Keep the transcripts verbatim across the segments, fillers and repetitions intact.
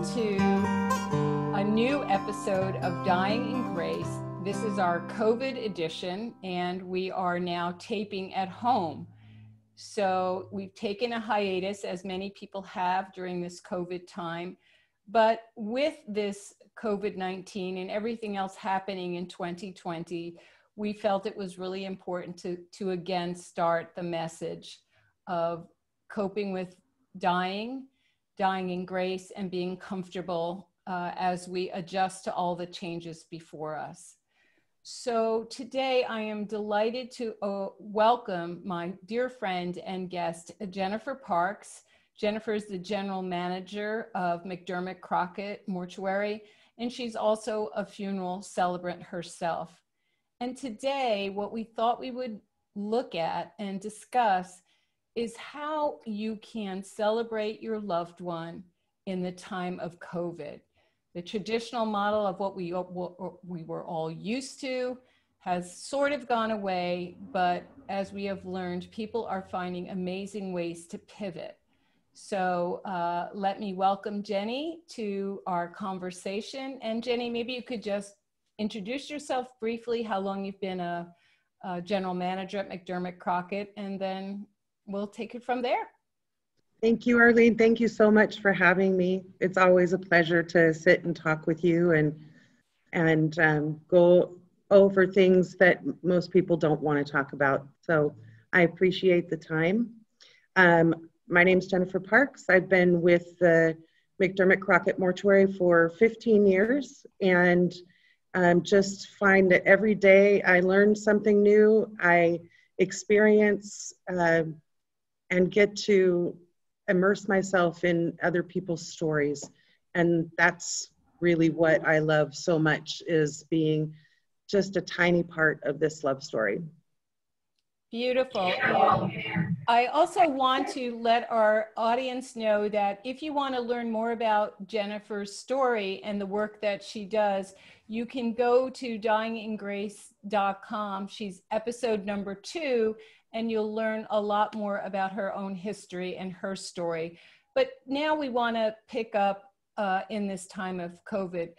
Welcome to a new episode of Dying in Grace. This is our COVID edition, and we are now taping at home. So we've taken a hiatus, as many people have during this COVID time. But with this COVID nineteen and everything else happening in twenty twenty, we felt it was really important to, to again start the message of coping with dying, dying in grace, and being comfortable uh, as we adjust to all the changes before us. So today I am delighted to uh, welcome my dear friend and guest, Jennifer Parks. Jennifer is the general manager of McDermott Crockett Mortuary, and she's also a funeral celebrant herself. And today, what we thought we would look at and discuss is how you can celebrate your loved one in the time of COVID. The traditional model of what we, what we were all used to has sort of gone away, but as we have learned, people are finding amazing ways to pivot. So uh, let me welcome Jenny to our conversation. And Jenny, maybe you could just introduce yourself briefly, how long you've been a, a general manager at McDermott Crockett, and then we'll take it from there. Thank you, Arlene. Thank you so much for having me. It's always a pleasure to sit and talk with you and, and um, go over things that most people don't want to talk about. So I appreciate the time. Um, My name's Jennifer Parks. I've been with the McDermott Crockett Mortuary for fifteen years, and um, just find that every day I learn something new. I experience uh, and get to immerse myself in other people's stories. And that's really what I love so much, is being just a tiny part of this love story. Beautiful. And I also want to let our audience know that if you want to learn more about Jennifer's story and the work that she does, you can go to dying in grace dot com. She's episode number two, and you'll learn a lot more about her own history and her story. But now we want to pick up uh, in this time of COVID.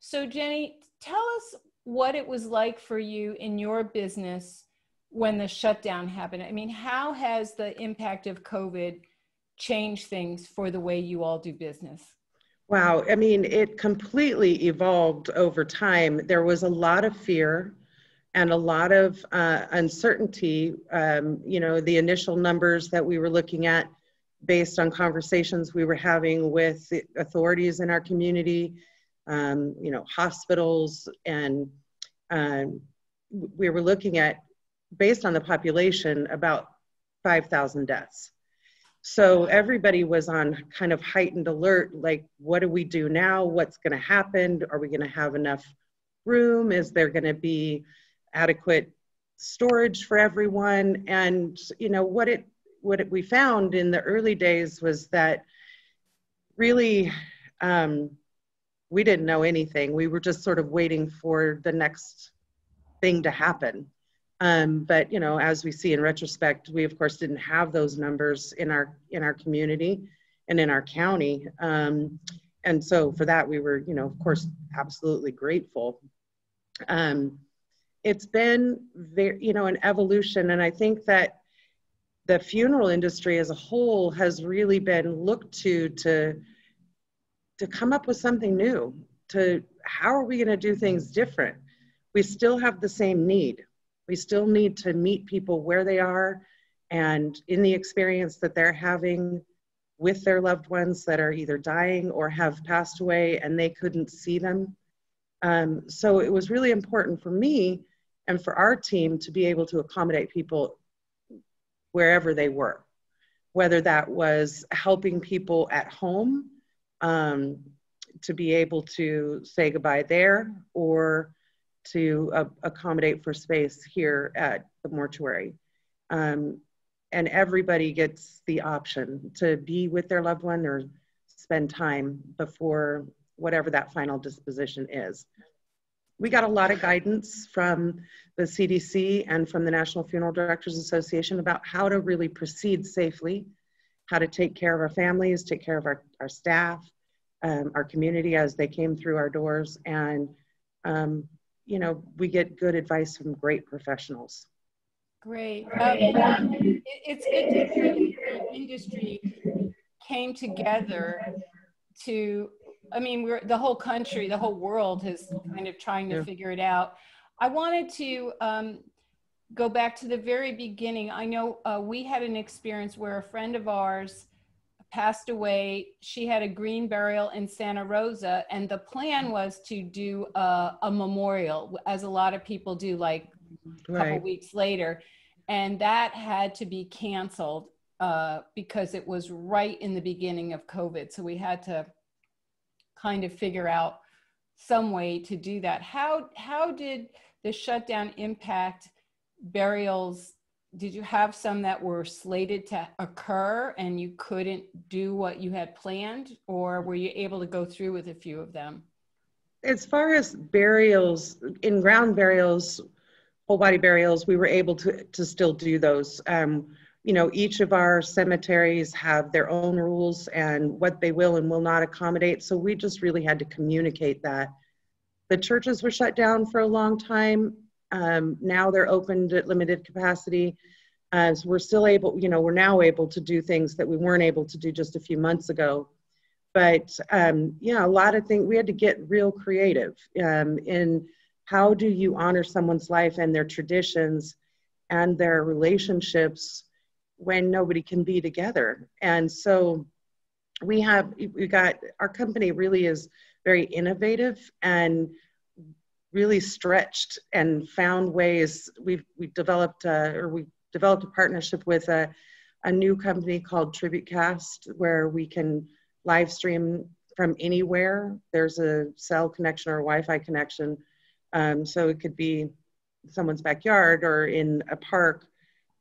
So Jenny, tell us what it was like for you in your business when the shutdown happened. I mean, how has the impact of COVID changed things for the way you all do business? Wow. I mean, it completely evolved over time. There was a lot of fear and a lot of uh, uncertainty. Um, you know, the initial numbers that we were looking at based on conversations we were having with the authorities in our community, um, you know, hospitals, and um, we were looking at, based on the population, about five thousand deaths. So everybody was on kind of heightened alert, like, what do we do now? What's going to happen? Are we going to have enough room? Is there going to be adequate storage for everyone? And, you know, what it, what it, we found in the early days was that really um, we didn't know anything. We were just sort of waiting for the next thing to happen. Um, but, you know, as we see in retrospect, we, of course, didn't have those numbers in our in our community and in our county. Um, and so for that, we were, you know, of course, absolutely grateful. Um, it's been, very, you know, an evolution. And I think that the funeral industry as a whole has really been looked to to, to come up with something new, to how are we going to do things different? We still have the same need. We still need to meet people where they are and in the experience that they're having with their loved ones that are either dying or have passed away and they couldn't see them. Um, so it was really important for me and for our team to be able to accommodate people wherever they were, whether that was helping people at home um, to be able to say goodbye there, or to uh, accommodate for space here at the mortuary. Um, and everybody gets the option to be with their loved one or spend time before whatever that final disposition is. We got a lot of guidance from the C D C and from the National Funeral Directors Association about how to really proceed safely, how to take care of our families, take care of our, our staff, um, our community as they came through our doors. And, um, you know, we get good advice from great professionals. Great. Um, it, it's good to see the industry came together to, I mean, we're, the whole country, the whole world is kind of trying to yeah. figure it out. I wanted to um, go back to the very beginning. I know uh, we had an experience where a friend of ours passed away. She had a green burial in Santa Rosa, and the plan was to do a, a memorial, as a lot of people do, like a right. couple weeks later. And that had to be canceled uh, because it was right in the beginning of COVID. So we had to kind of figure out some way to do that. How, how did the shutdown impact burials? Did you have some that were slated to occur and you couldn't do what you had planned, or were you able to go through with a few of them? As far as burials, in-ground burials, whole body burials, we were able to, to still do those. Um, you know, each of our cemeteries have their own rules and what they will and will not accommodate. So we just really had to communicate that. The churches were shut down for a long time. Um, now they're opened at limited capacity. Uh, so we're still able, you know, we're now able to do things that we weren't able to do just a few months ago. But um, yeah, a lot of things, we had to get real creative um, in how do you honor someone's life and their traditions and their relationships when nobody can be together. And so we have, we got, our company really is very innovative and really stretched and found ways. We've we've developed a, or we developed a partnership with a a new company called TributeCast, where we can live stream from anywhere. There's a cell connection or a Wi-Fi connection, um, so it could be someone's backyard or in a park.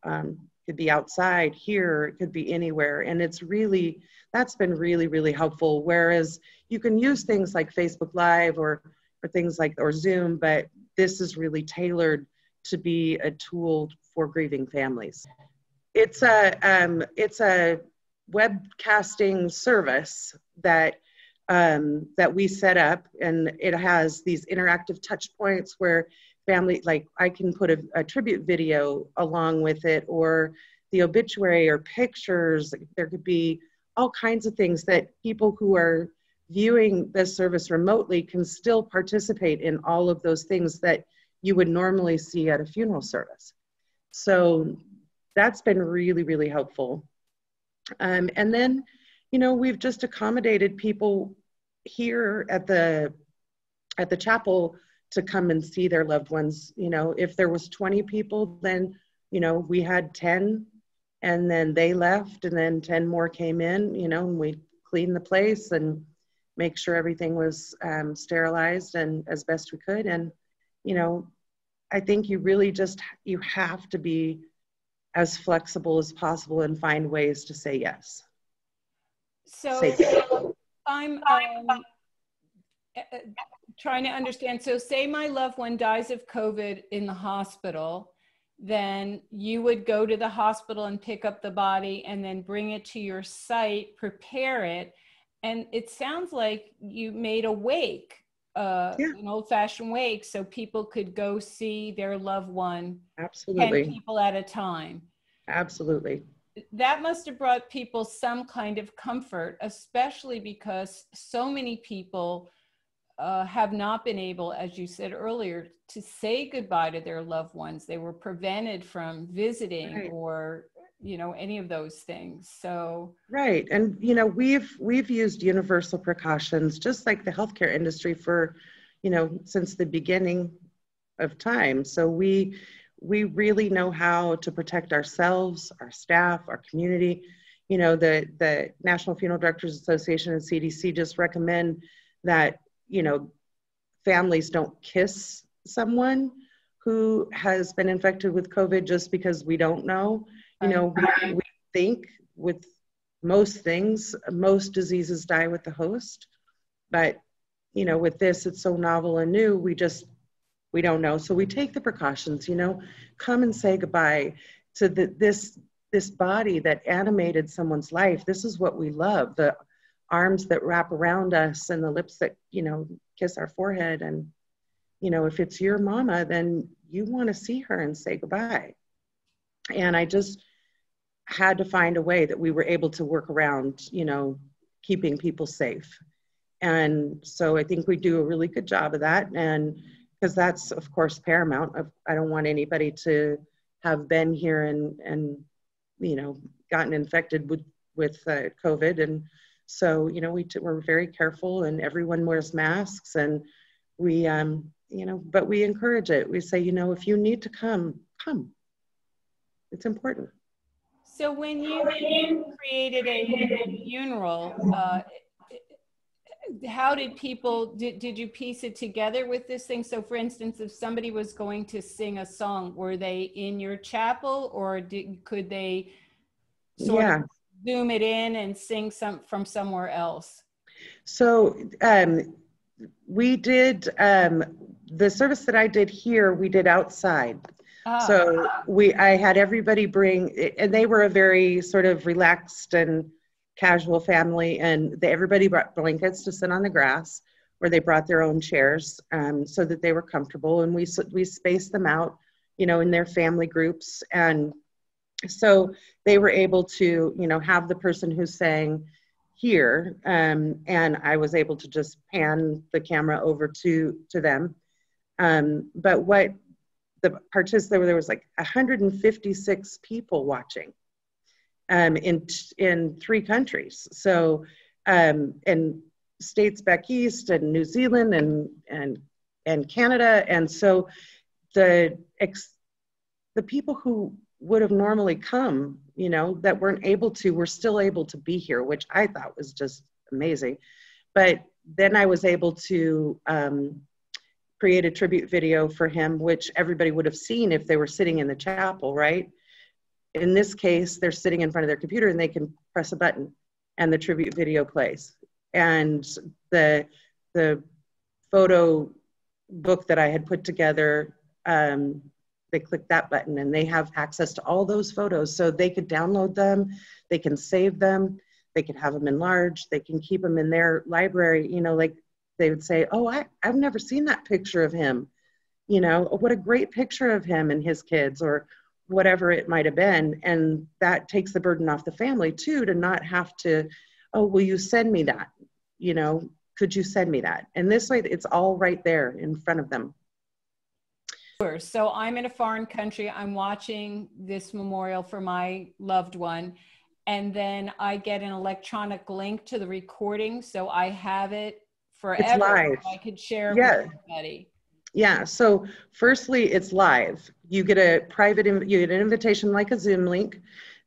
Um, it could be outside here. It could be anywhere, and it's really that's been really really helpful. Whereas you can use things like Facebook Live or or things like, or Zoom, but this is really tailored to be a tool for grieving families. It's a, um, it's a webcasting service that, um, that we set up, and it has these interactive touch points where family, like I can put a, a tribute video along with it, or the obituary or pictures. There could be all kinds of things that people who are viewing this service remotely can still participate in all of those things that you would normally see at a funeral service. So that's been really, really helpful. Um, and then, you know, we've just accommodated people here at the, at the chapel to come and see their loved ones. You know, if there was twenty people, then, you know, we had ten, and then they left, and then ten more came in, you know, and we cleaned the place and make sure everything was um, sterilized and as best we could. And, you know, I think you really just, you have to be as flexible as possible and find ways to say yes. So say yes. I'm um, trying to understand. So say my loved one dies of COVID in the hospital, then you would go to the hospital and pick up the body and then bring it to your site, prepare it. And it sounds like you made a wake, uh, yeah. an old-fashioned wake, so people could go see their loved one. Absolutely. ten people at a time. Absolutely. That must have brought people some kind of comfort, especially because so many people uh, have not been able, as you said earlier, to say goodbye to their loved ones. They were prevented from visiting right. or you know, any of those things. So right. And, you know, we've, we've used universal precautions, just like the healthcare industry for, you know, since the beginning of time. So we, we really know how to protect ourselves, our staff, our community. You know, the, the National Funeral Directors Association and C D C just recommend that, you know, families don't kiss someone who has been infected with COVID, just because we don't know. You know, we, we think with most things, most diseases die with the host, but, you know, with this, it's so novel and new, we just, we don't know. So we take the precautions, you know, come and say goodbye to the, this, this body that animated someone's life. This is what we love, the arms that wrap around us and the lips that, you know, kiss our forehead. And, you know, if it's your mama, then you want to see her and say goodbye. And I just had to find a way that we were able to work around, you know, keeping people safe. And so I think we do a really good job of that. And because that's, of course, paramount. I don't want anybody to have been here and, and you know, gotten infected with, with uh, COVID. And so, you know, we t- we're very careful, and everyone wears masks, and we, um, you know, but we encourage it. We say, you know, if you need to come, come. It's important. So when you created a funeral, uh, how did people, did, did you piece it together with this thing? So for instance, if somebody was going to sing a song, were they in your chapel, or did, could they sort yeah. of zoom it in and sing some from somewhere else? So um, we did, um, the service that I did here, we did outside. So we, I had everybody bring, and they were a very sort of relaxed and casual family, and they, everybody brought blankets to sit on the grass, or they brought their own chairs um, so that they were comfortable. And we we spaced them out, you know, in their family groups, and so they were able to, you know, have the person who sang here, um, and I was able to just pan the camera over to to them. Um, but what the participants, there was like one hundred fifty-six people watching um, in in three countries. So, um, and states back east, and New Zealand, and and and Canada. And so the ex, the people who would have normally come, you know, that weren't able to, were still able to be here, which I thought was just amazing. But then I was able to um, create a tribute video for him, which everybody would have seen if they were sitting in the chapel, right? In this case, they're sitting in front of their computer, and they can press a button and the tribute video plays. And the, the photo book that I had put together, um, they click that button and they have access to all those photos. So they could download them, they can save them, they could have them enlarged, they can keep them in their library, you know, like, they would say, oh, I, I've never seen that picture of him. You know, what a great picture of him and his kids, or whatever it might have been. And that takes the burden off the family too, to not have to, oh, will you send me that? You know, could you send me that? And this way, it's all right there in front of them. Sure. So I'm in a foreign country. I'm watching this memorial for my loved one. And then I get an electronic link to the recording. So I have it forever, I could share yeah. with everybody. Yeah, so firstly, it's live. You get a private, inv- you get an invitation like a Zoom link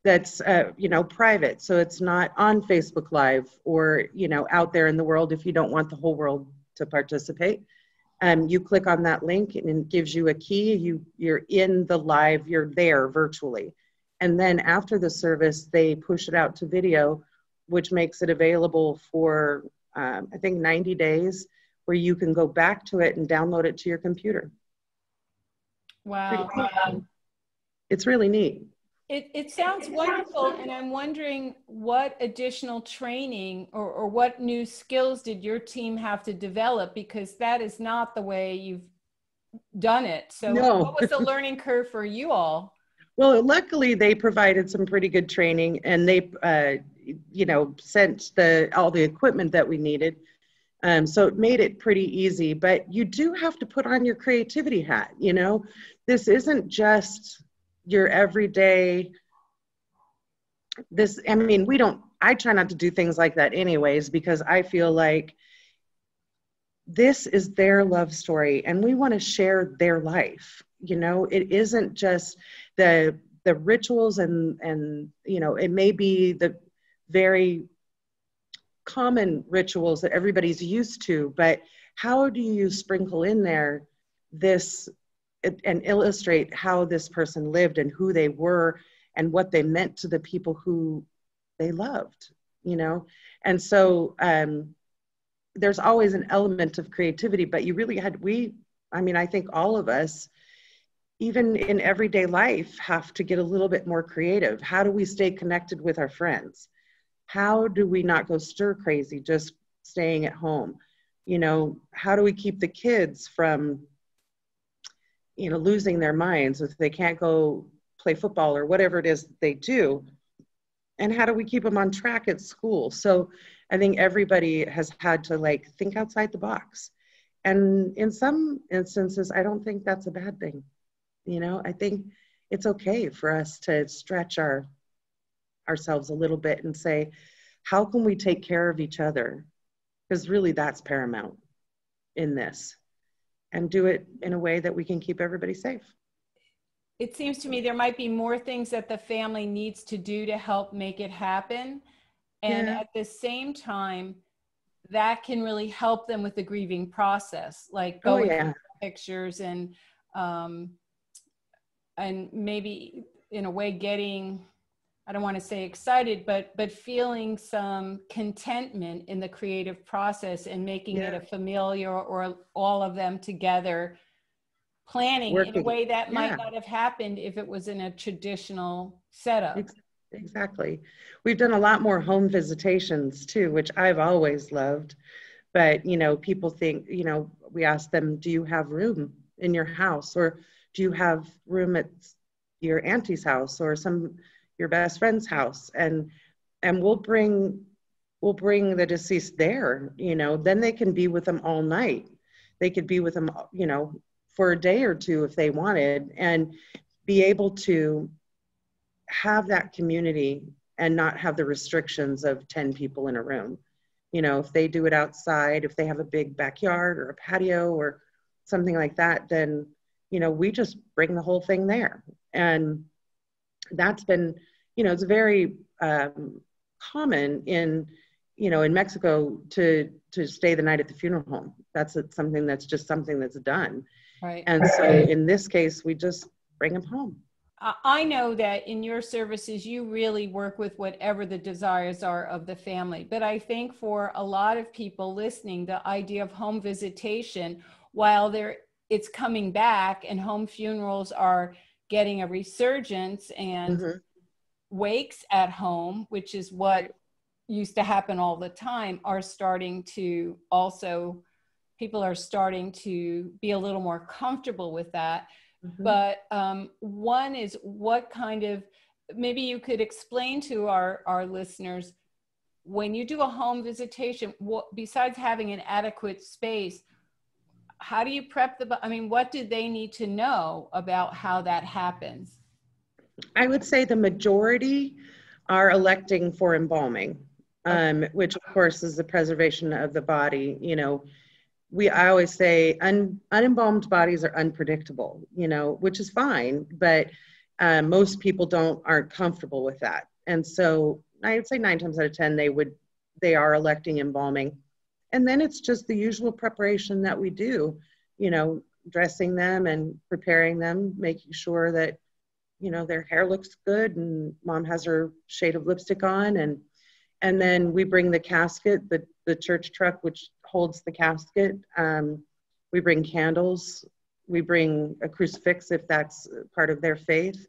that's, uh, you know, private. So it's not on Facebook Live or, you know, out there in the world if you don't want the whole world to participate. Um, you click on that link and it gives you a key. You, you're in the live, you're there virtually. And then after the service, they push it out to video, which makes it available for Um, I think ninety days, where you can go back to it and download it to your computer. Wow. Cool. It's really neat. It, it sounds wonderful. And I'm wondering what additional training or, or what new skills did your team have to develop? Because that is not the way you've done it. So no. What was the learning curve for you all? Well, luckily they provided some pretty good training, and they, uh, you know, sent the, all the equipment that we needed. Um, so it made it pretty easy, but you do have to put on your creativity hat. You know, this isn't just your everyday, this, I mean, we don't, I try not to do things like that anyways, because I feel like this is their love story and we want to share their life. You know, it isn't just the, the rituals and, and, you know, it may be the very common rituals that everybody's used to, but how do you sprinkle in there this and illustrate how this person lived and who they were and what they meant to the people who they loved, you know? And so um, there's always an element of creativity, but you really had, we, I mean, I think all of us, even in everyday life, have to get a little bit more creative. How do we stay connected with our friends? How do we not go stir crazy just staying at home? You know, how do we keep the kids from, you know, losing their minds if they can't go play football or whatever it is that they do? And how do we keep them on track at school? So I think everybody has had to like think outside the box. And in some instances, I don't think that's a bad thing. You know, I think it's okay for us to stretch our ourselves a little bit and say, how can we take care of each other? Because really that's paramount in this, and do it in a way that we can keep everybody safe. It seems to me there might be more things that the family needs to do to help make it happen. And yeah. At the same time, that can really help them with the grieving process, like going oh, yeah. through pictures and, um, and maybe in a way getting, I don't want to say excited, but, but feeling some contentment in the creative process and making yeah. it a familiar or all of them together planning Working. in a way that yeah. might not have happened if it was in a traditional setup. Exactly. Exactly. We've done a lot more home visitations too, which I've always loved. But, you know, people think, you know, we ask them, do you have room in your house? Or do you have room at your auntie's house or some, your best friend's house? And, and we'll bring, we'll bring the deceased there, you know, then they can be with them all night. They could be with them, you know, for a day or two if they wanted, and be able to have that community and not have the restrictions of ten people in a room. You know, if they do it outside, if they have a big backyard or a patio or something like that, then, you know, we just bring the whole thing there. And that's been, you know, it's very um, common in, you know, in Mexico to, to stay the night at the funeral home. That's something that's just something that's done. Right. And so in this case, we just bring them home. I know that in your services, you really work with whatever the desires are of the family. But I think for a lot of people listening, the idea of home visitation, while there it's coming back and home funerals are getting a resurgence and mm-hmm. wakes at home, which is what used to happen all the time, are starting to also, people are starting to be a little more comfortable with that. Mm-hmm. But um, one is what kind of, maybe you could explain to our, our listeners, when you do a home visitation, what, besides having an adequate space, how do you prep the, I mean, what do they need to know about how that happens? I would say the majority are electing for embalming, um, okay. which of course is the preservation of the body, you know. We, I always say un, unembalmed bodies are unpredictable, you know, which is fine, but uh, most people don't, aren't comfortable with that. And so I would say nine times out of ten, they would, they are electing embalming. And then it's just the usual preparation that we do, you know, dressing them and preparing them, making sure that, you know, their hair looks good and mom has her shade of lipstick on. And, and then we bring the casket, the, the church truck, which holds the casket. Um, we bring candles. We bring a crucifix if that's part of their faith.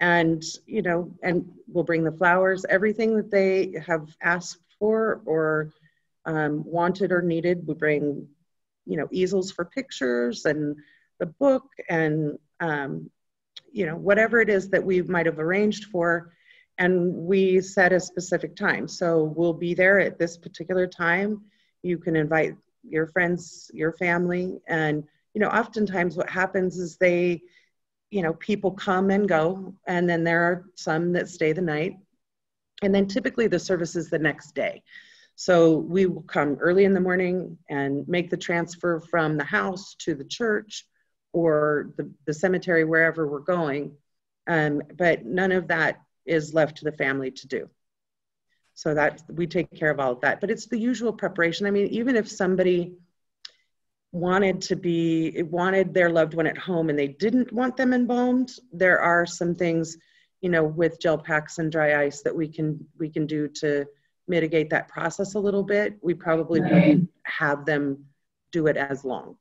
And, you know, and we'll bring the flowers, everything that they have asked for or um, wanted or needed. We bring, you know, easels for pictures and the book and, um, you know, whatever it is that we might have arranged for. And we set a specific time. So we'll be there at this particular time. You can invite your friends, your family. And, you know, oftentimes what happens is they, you know, people come and go, and then there are some that stay the night. And then typically the service is the next day. So we will come early in the morning and make the transfer from the house to the church or the, the cemetery, wherever we're going. Um, but none of that is left to the family to do. So that we take care of all of that, but it's the usual preparation. I mean, even if somebody wanted to be, wanted their loved one at home and they didn't want them embalmed, there are some things, you know, with gel packs and dry ice that we can, we can do to mitigate that process a little bit. We probably right. wouldn't have them do it as long.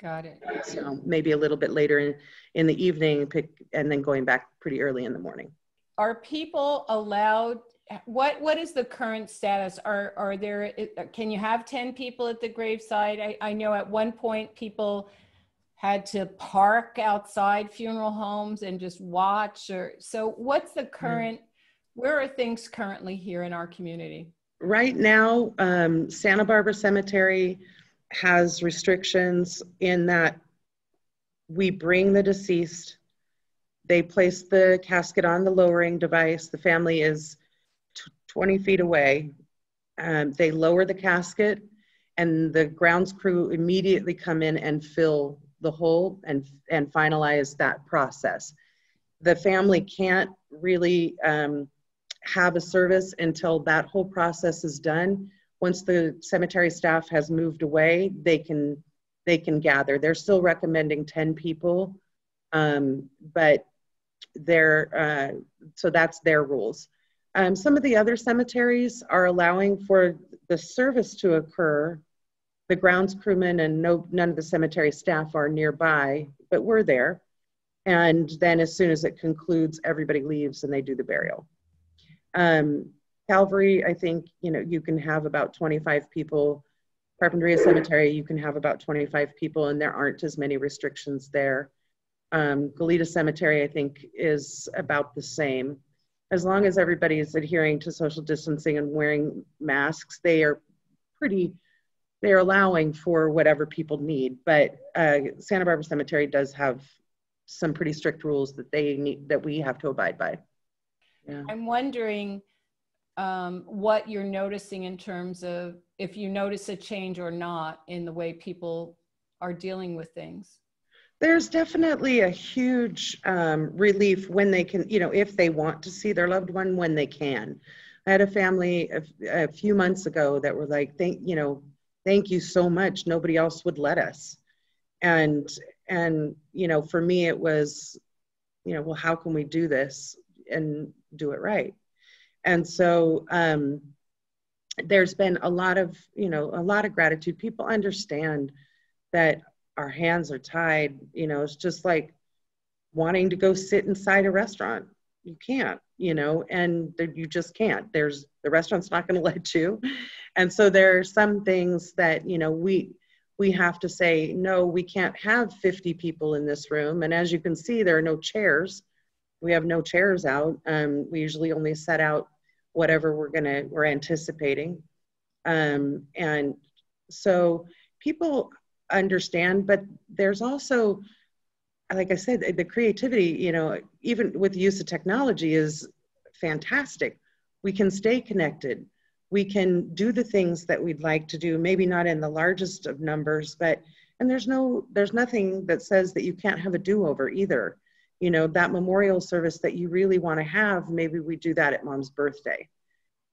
Got it. So maybe a little bit later in, in the evening, pick, and then going back pretty early in the morning. Are people allowed what what is the current status? Are are there? Can you have ten people at the graveside? I, I know at one point people had to park outside funeral homes and just watch. Or so, what's the current? Where are things currently here in our community? Right now, um, Santa Barbara Cemetery has restrictions in that we bring the deceased. They place the casket on the lowering device. The family is twenty feet away. Um, they lower the casket, and the grounds crew immediately come in and fill the hole and, and finalize that process. The family can't really um, have a service until that whole process is done. Once the cemetery staff has moved away, they can, they can gather. They're still recommending ten people, um, but they're, uh, so that's their rules. Um, some of the other cemeteries are allowing for the service to occur. The grounds crewmen and no, none of the cemetery staff are nearby, but we're there. And then as soon as it concludes, everybody leaves and they do the burial. Um, Calvary, I think, you know, you can have about twenty-five people. Carpinteria Cemetery, you can have about twenty-five people, and there aren't as many restrictions there. Um, Goleta Cemetery, I think, is about the same. As long as everybody is adhering to social distancing and wearing masks, they are pretty, they're allowing for whatever people need. But uh, Santa Barbara Cemetery does have some pretty strict rules that they need, that we have to abide by. Yeah. I'm wondering um, what you're noticing in terms of if you notice a change or not in the way people are dealing with things. There's definitely a huge um, relief when they can, you know, if they want to see their loved one, when they can. I had a family a, a few months ago that were like, thank, you know, thank you so much. Nobody else would let us. And, and, you know, for me, it was, you know, well, how can we do this and do it right? And so um, there's been a lot of, you know, a lot of gratitude. People understand that our hands are tied, you know, it's just like wanting to go sit inside a restaurant. You can't, you know, and you just can't. There's, the restaurant's not going to let you. And so there are some things that, you know, we, we have to say, no, we can't have fifty people in this room. And as you can see, there are no chairs. We have no chairs out. Um, we usually only set out whatever we're going to, we're anticipating. Um, and so people understand, but there's also, like I said, the creativity, you know, even with the use of technology is fantastic. We can stay connected. We can do the things that we'd like to do, maybe not in the largest of numbers, but, and there's no, there's nothing that says that you can't have a do-over either. You know, that memorial service that you really want to have, maybe we do that at mom's birthday,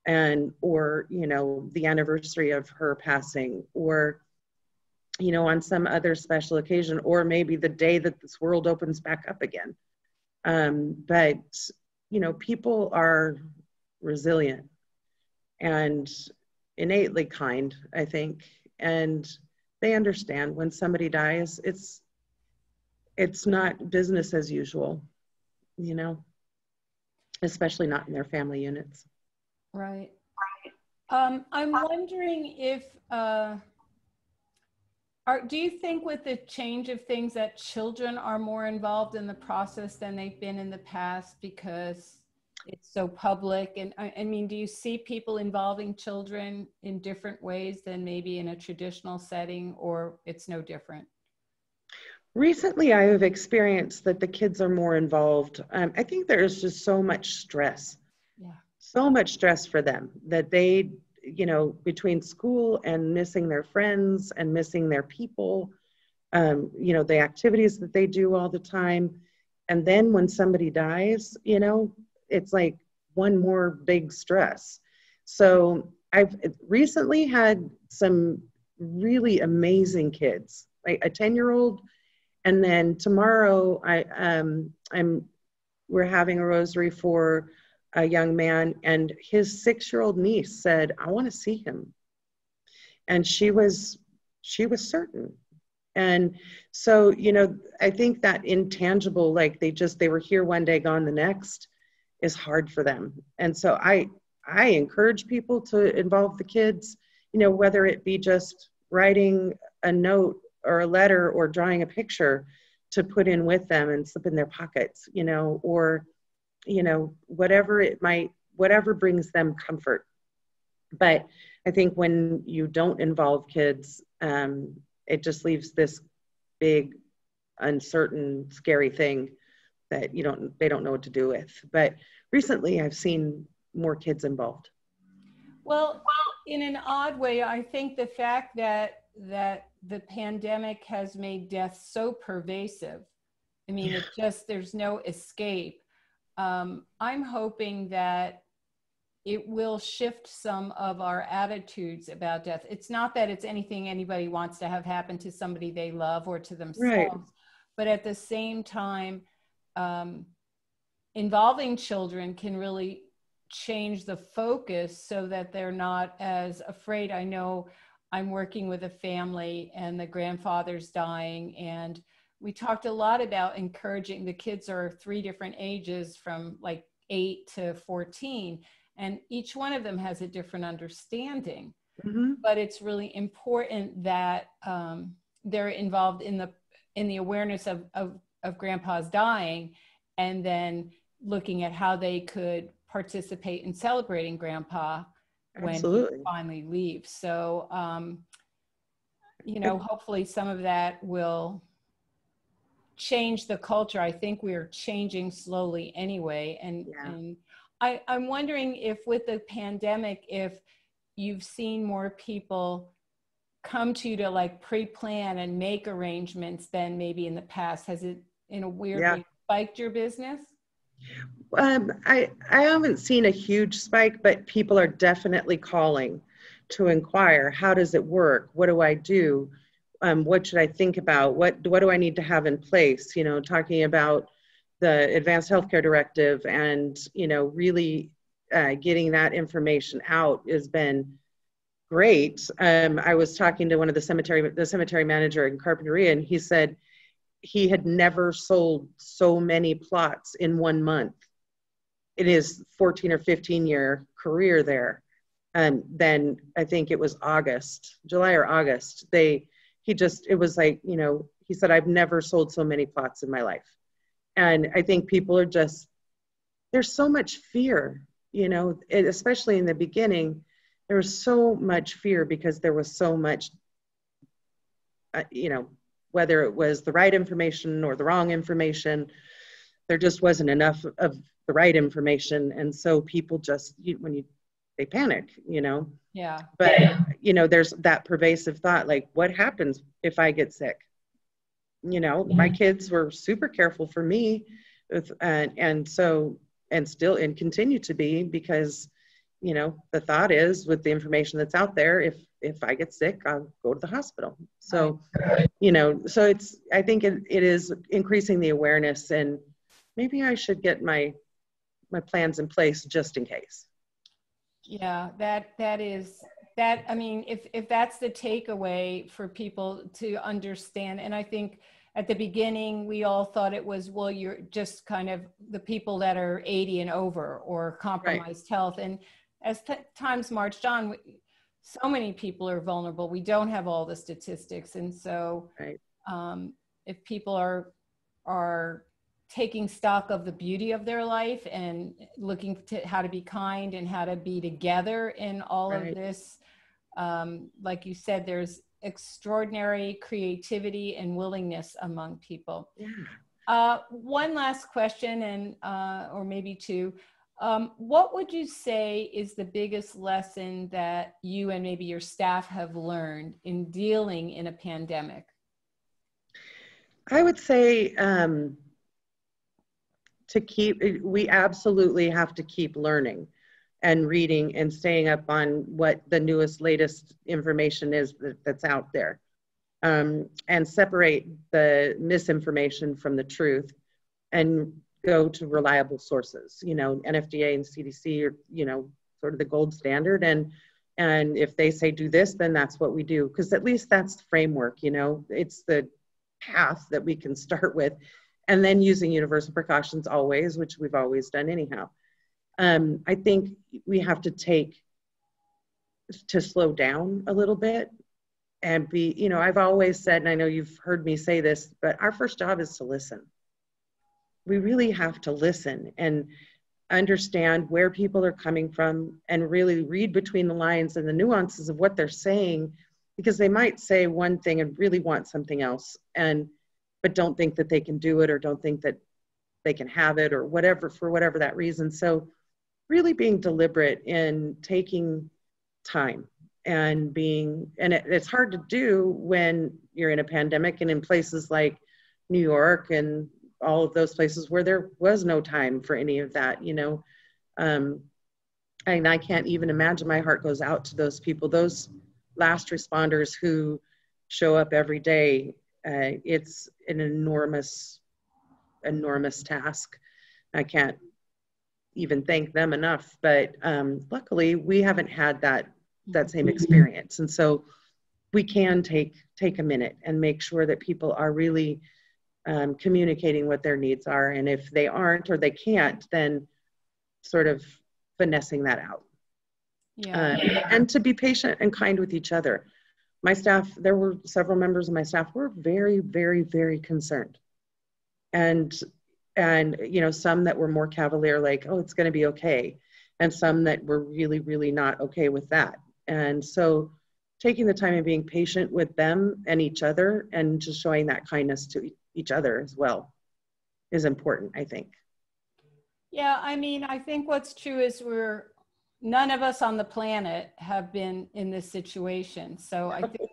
and, or, you know, the anniversary of her passing, or, you know, on some other special occasion, or maybe the day that this world opens back up again. Um, but, you know, people are resilient and innately kind, I think. And they understand when somebody dies, it's, it's not business as usual, you know, especially not in their family units. Right. Um, I'm wondering if, uh, Are, do you think with the change of things that children are more involved in the process than they've been in the past because it's so public? And I, I mean, do you see people involving children in different ways than maybe in a traditional setting, or it's no different? Recently, I have experienced that the kids are more involved. Um, I think there is just so much stress, yeah. so much stress for them that they, you know, between school and missing their friends and missing their people, um, you know, the activities that they do all the time. And then when somebody dies, you know, it's like one more big stress. So I've recently had some really amazing kids, like a ten year old. And then tomorrow I, um, I'm, we're having a rosary for a young man, and his six year old niece said, I want to see him. And she was, she was certain. And so, you know, I think that intangible, like they just, they were here one day, gone the next, is hard for them. And so I, I encourage people to involve the kids, you know, whether it be just writing a note or a letter or drawing a picture to put in with them and slip in their pockets, you know, or, you know, whatever it might, whatever brings them comfort. But I think when you don't involve kids, um, it just leaves this big, uncertain, scary thing that you don't, they don't know what to do with. But recently I've seen more kids involved. Well, in an odd way, I think the fact that that the pandemic has made death so pervasive, I mean, yeah. it just, there's no escape. Um, I'm hoping that it will shift some of our attitudes about death. It's not that it's anything anybody wants to have happen to somebody they love or to themselves, right. but at the same time, um, involving children can really change the focus so that they're not as afraid. I know I'm working with a family and the grandfather's dying, and we talked a lot about encouraging. The kids are three different ages, from like eight to fourteen, and each one of them has a different understanding. Mm-hmm. But it's really important that um, they're involved in the in the awareness of, of of grandpa's dying, and then looking at how they could participate in celebrating grandpa when Absolutely. He finally leaves. So, um, you know, hopefully some of that will change the culture. I think we are changing slowly anyway. And, yeah. and I, I'm wondering if with the pandemic, if you've seen more people come to you to like pre-plan and make arrangements than maybe in the past. Has it in a weird yeah. way spiked your business? Um, I, I haven't seen a huge spike, but people are definitely calling to inquire, how does it work? What do I do? Um, what should I think about? What, what do I need to have in place? You know, talking about the advanced healthcare directive and, you know, really uh, getting that information out has been great. Um, I was talking to one of the cemetery, the cemetery manager in Carpinteria, and he said he had never sold so many plots in one month in his fourteen or fifteen year career there. And then I think it was August, July or August, they, he just, it was like, you know, he said, I've never sold so many plots in my life. And I think people are just, there's so much fear, you know, it, especially in the beginning, there was so much fear because there was so much, uh, you know, whether it was the right information or the wrong information, there just wasn't enough of the right information. And so people just, you, when you, they panic, you know? Yeah. But, yeah. you know, there's that pervasive thought, like, what happens if I get sick? You know, yeah. my kids were super careful for me. With, uh, and so, and still, and continue to be, because, you know, the thought is, with the information that's out there, if, if I get sick, I'll go to the hospital. So, you know, so it's, I think it, it is increasing the awareness, and maybe I should get my, my plans in place just in case. Yeah, that, that is, that, I mean, if, if that's the takeaway for people to understand. And I think at the beginning, we all thought it was, well, you're just kind of the people that are eighty and over or compromised right. health. And as t- times marched on, we, so many people are vulnerable. We don't have all the statistics. And so right. um, if people are, are taking stock of the beauty of their life and looking to how to be kind and how to be together in all right. of this, um, like you said, there's extraordinary creativity and willingness among people. Yeah. Uh, one last question, and uh, or maybe two. Um, what would you say is the biggest lesson that you and maybe your staff have learned in dealing in a pandemic? I would say um, to keep, we absolutely have to keep learning and reading and staying up on what the newest, latest information is that, that's out there, um, and separate the misinformation from the truth, and go to reliable sources, you know, N F D A and C D C are, you know, sort of the gold standard. And, and if they say do this, then that's what we do. Cause at least that's the framework, you know, it's the path that we can start with, and then using universal precautions always, which we've always done anyhow. Um, I think we have to take to slow down a little bit and be, you know, I've always said, and I know you've heard me say this, but our first job is to listen. We really have to listen and understand where people are coming from and really read between the lines and the nuances of what they're saying, because they might say one thing and really want something else, and but don't think that they can do it or don't think that they can have it or whatever, for whatever that reason. So really being deliberate in taking time and being, and it, it's hard to do when you're in a pandemic and in places like New York and all of those places where there was no time for any of that, you know. Um, and I can't even imagine, my heart goes out to those people, those last responders who show up every day. Uh, it's an enormous, enormous task. I can't even thank them enough, but um, luckily we haven't had that, that same experience. And so we can take, take a minute and make sure that people are really Um, communicating what their needs are, and if they aren't or they can't, then sort of finessing that out. Yeah. Uh, yeah. And to be patient and kind with each other. My staff, there were several members of my staff were very, very, very concerned. And, and you know, some that were more cavalier, like, oh, it's going to be okay. And some that were really, really not okay with that. And so taking the time and being patient with them and each other, and just showing that kindness to each other as well is important, I think. Yeah, I mean, I think what's true is we're, none of us on the planet have been in this situation. So I think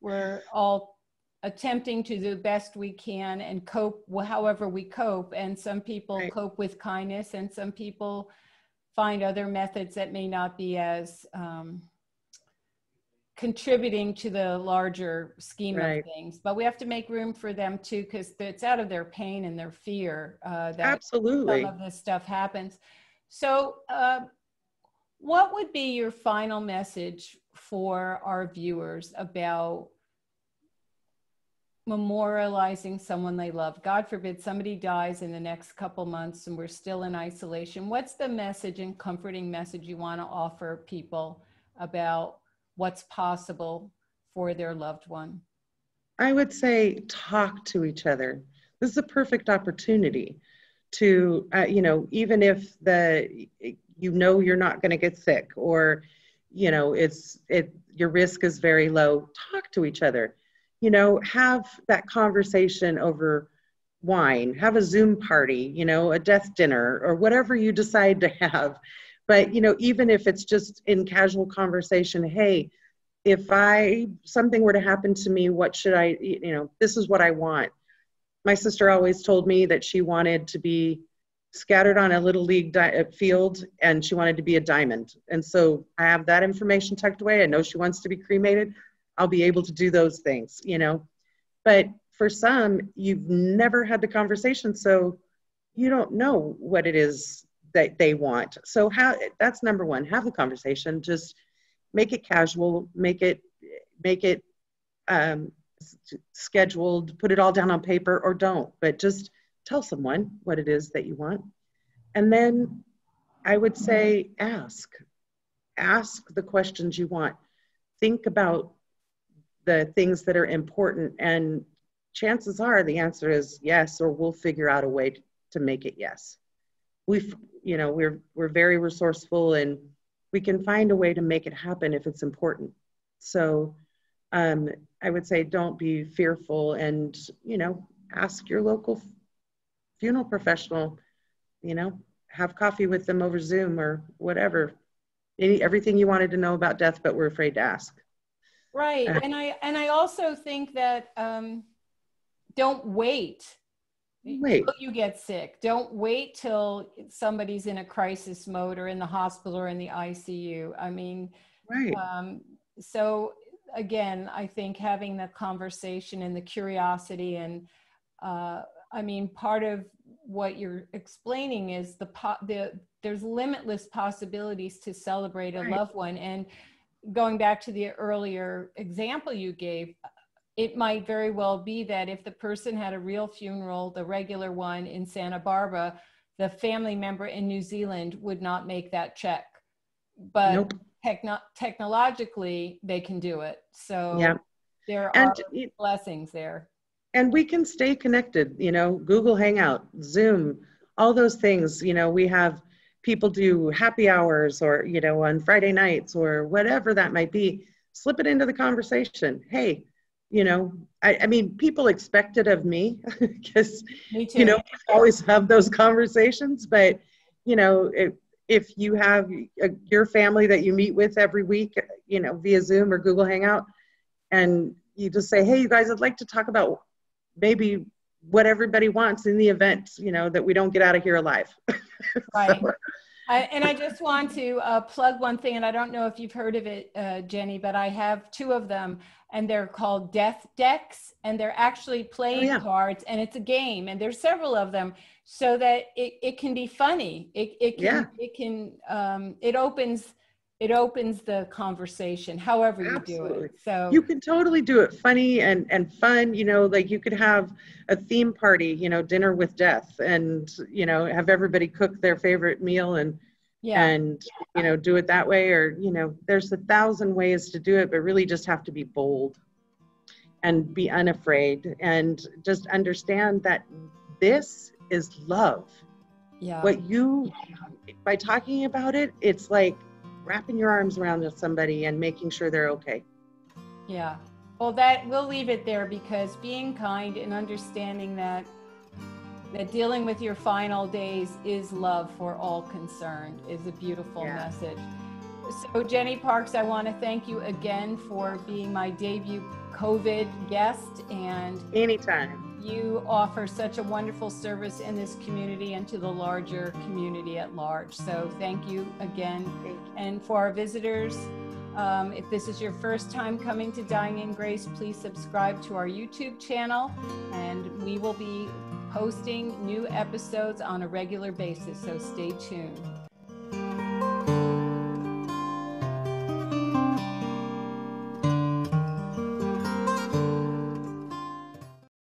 we're all attempting to do the best we can and cope however we cope. And some people right. cope with kindness, and some people find other methods that may not be as um, contributing to the larger scheme right. of things, but we have to make room for them too, because it's out of their pain and their fear uh, that Absolutely. Some of this stuff happens. So uh, what would be your final message for our viewers about memorializing someone they love? God forbid somebody dies in the next couple months and we're still in isolation. What's the message and comforting message you want to offer people about what's possible for their loved one? I would say talk to each other. This is a perfect opportunity to, uh, you know, even if the, you know, you're not going to get sick, or, you know, it's, it, your risk is very low, talk to each other, you know, have that conversation over wine, have a Zoom party, you know, a death dinner or whatever you decide to have. But, you know, even if it's just in casual conversation, hey, if I, something were to happen to me, what should I, you know, this is what I want. My sister always told me that she wanted to be scattered on a little league di- field, and she wanted to be a diamond. And so I have that information tucked away. I know she wants to be cremated. I'll be able to do those things, you know. But for some, you've never had the conversation, so you don't know what it is that they want. So how, that's number one, have the conversation, just make it casual, make it, make it um, scheduled, put it all down on paper, or don't, but just tell someone what it is that you want. And then I would say, ask, ask the questions you want. Think about the things that are important, and chances are the answer is yes, or we'll figure out a way to make it yes. We've, you know, we're, we're very resourceful, and we can find a way to make it happen if it's important. So um, I would say, don't be fearful, and, you know, ask your local funeral professional, you know, have coffee with them over Zoom or whatever, any, everything you wanted to know about death, but were afraid to ask. Right. Uh, and I, and I also think that um, don't wait. Wait. Till you get sick. Don't wait till somebody's in a crisis mode or in the hospital or in the I C U. I mean, right. um, so again, I think having the conversation and the curiosity, and uh, I mean, part of what you're explaining is the, po the there's limitless possibilities to celebrate a right. loved one. And going back to the earlier example you gave, it might very well be that if the person had a real funeral, the regular one in Santa Barbara, the family member in New Zealand would not make that check. But nope. techno technologically, they can do it. So yeah. there and are it, blessings there. And we can stay connected, you know, Google Hangout, Zoom, all those things. You know, we have people do happy hours or, you know, on Friday nights or whatever that might be. Slip it into the conversation. Hey, you know, I, I mean, people expect it of me because, you know, I always have those conversations. But, you know, if, if you have a, your family that you meet with every week, you know, via Zoom or Google Hangout, and you just say, hey, you guys, I'd like to talk about maybe what everybody wants in the event, you know, that we don't get out of here alive. Right. So. I, and I just want to uh, plug one thing, and I don't know if you've heard of it, uh, Jenny, but I have two of them, and they're called Death Decks, and they're actually playing oh, yeah. cards, and it's a game, and there's several of them, so that it, it can be funny. It, it can, yeah. it can, um, it opens, it opens the conversation, however you Absolutely. do it. So you can totally do it funny and, and fun, you know, like you could have a theme party, you know, dinner with death, and, you know, have everybody cook their favorite meal and, yeah. and, you know, do it that way. Or, you know, there's a thousand ways to do it, but really just have to be bold and be unafraid and just understand that this is love. Yeah. What you, by talking about it, it's like, wrapping your arms around somebody and making sure they're okay. Yeah. Well, that we'll leave it there, because being kind and understanding that that dealing with your final days is love for all concerned is a beautiful yeah. message. So Jenny Parks, I want to thank you again for being my debut COVID guest, and anytime. You offer such a wonderful service in this community and to the larger community at large. So thank you again. Thank you. And for our visitors, um, if this is your first time coming to Dying in Grace, please subscribe to our YouTube channel, and we will be posting new episodes on a regular basis. So stay tuned.